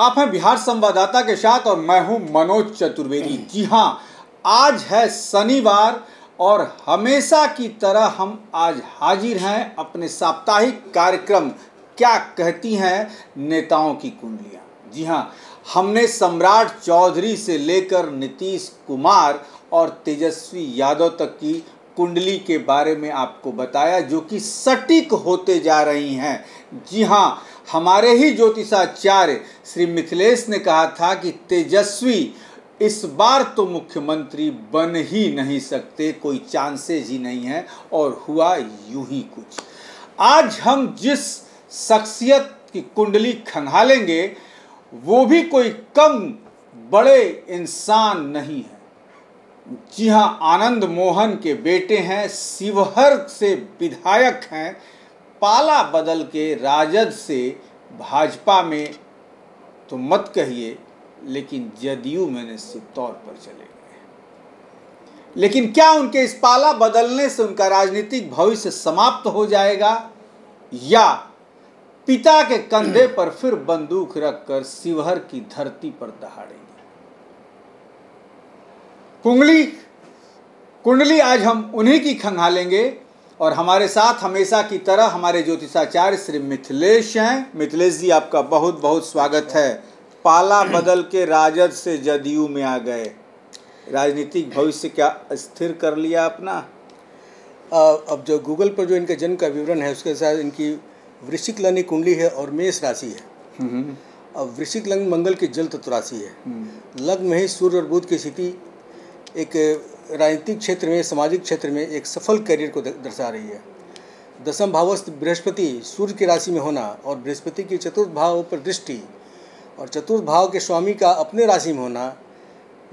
आप हैं बिहार संवाददाता के साथ और मैं हूं मनोज चतुर्वेदी। जी हां, आज है शनिवार और हमेशा की तरह हम आज हाजिर हैं अपने साप्ताहिक कार्यक्रम क्या कहती हैं नेताओं की कुंडलियां। जी हां, हमने सम्राट चौधरी से लेकर नीतीश कुमार और तेजस्वी यादव तक की कुंडली के बारे में आपको बताया जो कि सटीक होते जा रही हैं। जी हां, हमारे ही ज्योतिषाचार्य श्री मिथिलेश ने कहा था कि तेजस्वी इस बार तो मुख्यमंत्री बन ही नहीं सकते, कोई चांसेस ही नहीं है, और हुआ यूं ही कुछ। आज हम जिस शख्सियत की कुंडली खंगालेंगे वो भी कोई कम बड़े इंसान नहीं है। जी हां, आनंद मोहन के बेटे हैं, शिवहर से विधायक हैं, पाला बदल के राजद से भाजपा में तो मत कहिए लेकिन जदयू में निश्चित तौर पर चले गए। लेकिन क्या उनके इस पाला बदलने से उनका राजनीतिक भविष्य समाप्त हो जाएगा, या पिता के कंधे पर फिर बंदूक रखकर शिवहर की धरती पर दहाड़ेंगे? कुंडली आज हम उन्हीं की खंगालेंगे और हमारे साथ हमेशा की तरह हमारे ज्योतिषाचार्य श्री मिथिलेश हैं। मिथिलेश जी, आपका बहुत बहुत स्वागत है। पाला बदल के राजद से जदयू में आ गए, राजनीतिक भविष्य क्या स्थिर कर लिया अपना? अब जो गूगल पर जो इनका जन्म का विवरण है उसके साथ इनकी वृश्चिक लग्न कुंडली है और मेष राशि है। अब वृश्चिक लग्न मंगल की जल तत्व राशि है, लग्न में ही सूर्य और बुध की स्थिति एक राजनीतिक क्षेत्र में, सामाजिक क्षेत्र में एक सफल करियर को दर्शा रही है। दशम भावस्थ बृहस्पति सूर्य की राशि में होना और बृहस्पति की चतुर्थ भाव पर दृष्टि और चतुर्थ भाव के स्वामी का अपने राशि में होना,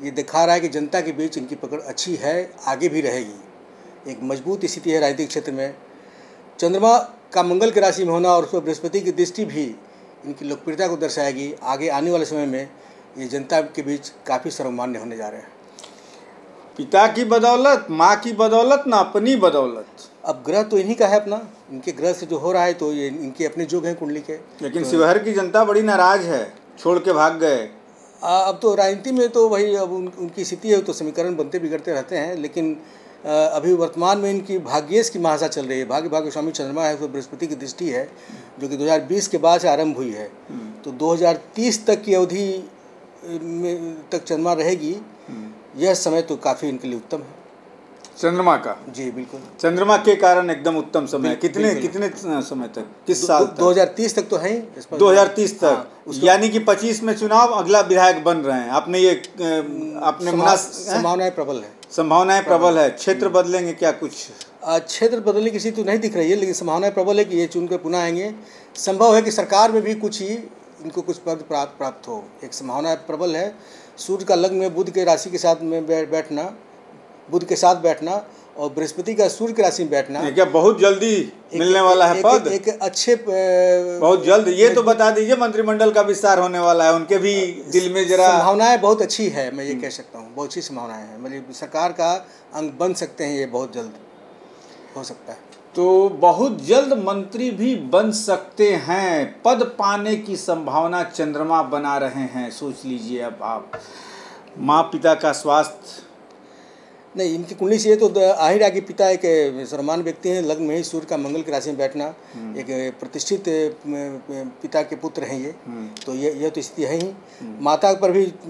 ये दिखा रहा है कि जनता के बीच इनकी पकड़ अच्छी है, आगे भी रहेगी। एक मजबूत स्थिति है राजनीतिक क्षेत्र में। चंद्रमा का मंगल की राशि में होना और उस पर बृहस्पति की दृष्टि भी इनकी लोकप्रियता को दर्शाएगी। आगे आने वाले समय में ये जनता के बीच काफ़ी सर्वमान्य होने जा रहे हैं। पिता की बदौलत, माँ की बदौलत, ना अपनी बदौलत। अब ग्रह तो इन्हीं का है अपना, इनके ग्रह से जो हो रहा है तो ये इनके अपने जोग हैं कुंडली के। लेकिन तो शिवहर की जनता बड़ी नाराज है, छोड़ के भाग गए। अब तो राजनीति में तो वही अब उनकी स्थिति है, तो समीकरण बनते बिगड़ते रहते हैं। लेकिन अभी वर्तमान में इनकी भाग्येश की महाशा चल रही है। भाग्य स्वामी चंद्रमा है, तो बृहस्पति की दृष्टि है जो कि 2020 के बाद से आरम्भ हुई है, तो 2030 तक की अवधि तक चंद्रमा रहेगी। यह समय तो काफी इनके लिए उत्तम है चंद्रमा का। जी बिल्कुल, चंद्रमा के कारण एकदम उत्तम समय। कितने समय तक, किस साल? 2030 तक तो है। 2030 तक, हाँ, यानी कि 25 में चुनाव, अगला विधायक बन रहे हैं। आपने ये अपने संभावनाएं प्रबल है, संभावनाएं प्रबल है। क्षेत्र बदलेंगे क्या कुछ? क्षेत्र बदलने की स्थिति तो नहीं दिख रही है, लेकिन संभावनाएं प्रबल है कि ये चुनकर पुनः आएंगे। संभव है कि सरकार में भी कुछ ही इनको कुछ पद प्राप्त हो, एक संभावना प्रबल है। सूर्य का लग्न में बुध के राशि के साथ में बैठना, बुध के साथ बैठना और बृहस्पति का सूर्य की राशि में बैठना, क्या बहुत जल्दी मिलने वाला है पद? एक अच्छे बहुत जल्द। ये तो बता दीजिए, मंत्रिमंडल का विस्तार होने वाला है, उनके भी दिल में जरा संभावनाएं बहुत अच्छी है। मैं ये कह सकता हूँ, बहुत अच्छी संभावनाएं हैं, मतलब सरकार का अंग बन सकते हैं। ये बहुत जल्द हो सकता है, तो बहुत जल्द मंत्री भी बन सकते हैं। पद पाने की संभावना चंद्रमा बना रहे हैं, सोच लीजिए। अब आप माँ पिता का स्वास्थ्य नहीं, इनकी कुंडली से तो आहिर है कि पिता एक सर्वमान व्यक्ति हैं। लग्न में ही सूर्य का मंगल की राशि में बैठना, एक प्रतिष्ठित पिता के पुत्र हैं ये, तो यह तो स्थिति है ही।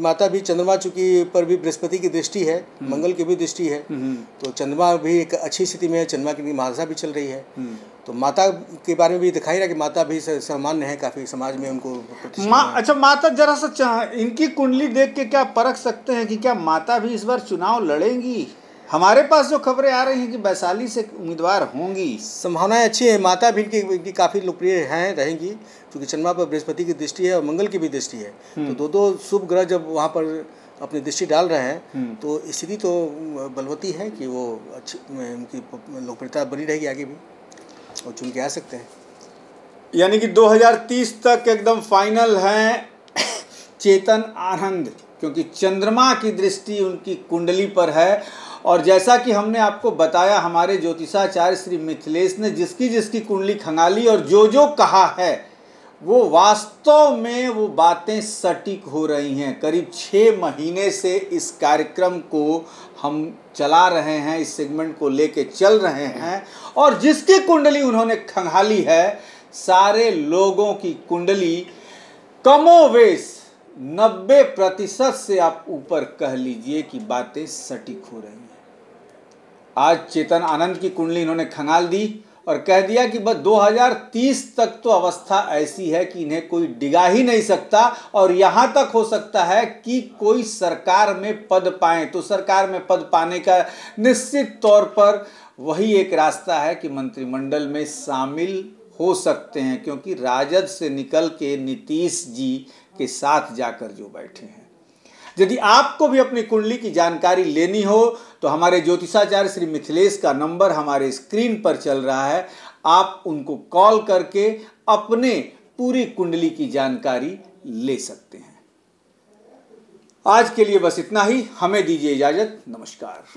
माता भी चंद्रमा चूंकि पर भी बृहस्पति की दृष्टि है, मंगल की भी दृष्टि है, तो चंद्रमा भी एक अच्छी स्थिति में है। चंद्रमा की महादशा भी चल रही है, तो माता के बारे में भी दिखाई रहा कि माता भी सामान्य है, काफी समाज में उनको अच्छा। माता जरा सा इनकी कुंडली देख के क्या परख सकते हैं कि क्या माता भी इस बार चुनाव लड़ेंगी? हमारे पास जो खबरें आ रही हैं कि वैशाली से उम्मीदवार होंगी। संभावनाएं अच्छी है, माता भी इनकी काफी लोकप्रिय हैं, रहेंगी, क्योंकि चंद्रमा पर बृहस्पति की दृष्टि है और मंगल की भी दृष्टि है, तो दो शुभ ग्रह जब वहाँ पर अपनी दृष्टि डाल रहे हैं तो स्थिति तो बलवती है कि वो अच्छी, उनकी लोकप्रियता बनी रहेगी आगे भी और चुन के आ सकते हैं। यानी कि 2030 तक एकदम फाइनल हैं चेतन आनंद, क्योंकि चंद्रमा की दृष्टि उनकी कुंडली पर है। और जैसा कि हमने आपको बताया, हमारे ज्योतिषाचार्य श्री मिथिलेश ने जिसकी जिसकी कुंडली खंगाली और जो जो कहा है वो वास्तव में वो बातें सटीक हो रही हैं। करीब 6 महीने से इस कार्यक्रम को हम चला रहे हैं, इस सेगमेंट को लेके चल रहे हैं, और जिसकी कुंडली उन्होंने खंगाली है, सारे लोगों की कुंडली कमोवेश 90% से आप ऊपर कह लीजिए कि बातें सटीक हो रही हैं। आज चेतन आनंद की कुंडली इन्होंने खंगाल दी और कह दिया कि बस 2030 तक तो अवस्था ऐसी है कि इन्हें कोई डिगा ही नहीं सकता, और यहाँ तक हो सकता है कि कोई सरकार में पद पाएं। तो सरकार में पद पाने का निश्चित तौर पर वही एक रास्ता है कि मंत्रिमंडल में शामिल हो सकते हैं, क्योंकि राजद से निकल के नीतीश जी के साथ जाकर जो बैठे हैं। यदि आपको भी अपनी कुंडली की जानकारी लेनी हो तो हमारे ज्योतिषाचार्य श्री मिथिलेश का नंबर हमारे स्क्रीन पर चल रहा है, आप उनको कॉल करके अपने पूरी कुंडली की जानकारी ले सकते हैं। आज के लिए बस इतना ही, हमें दीजिए इजाजत। नमस्कार।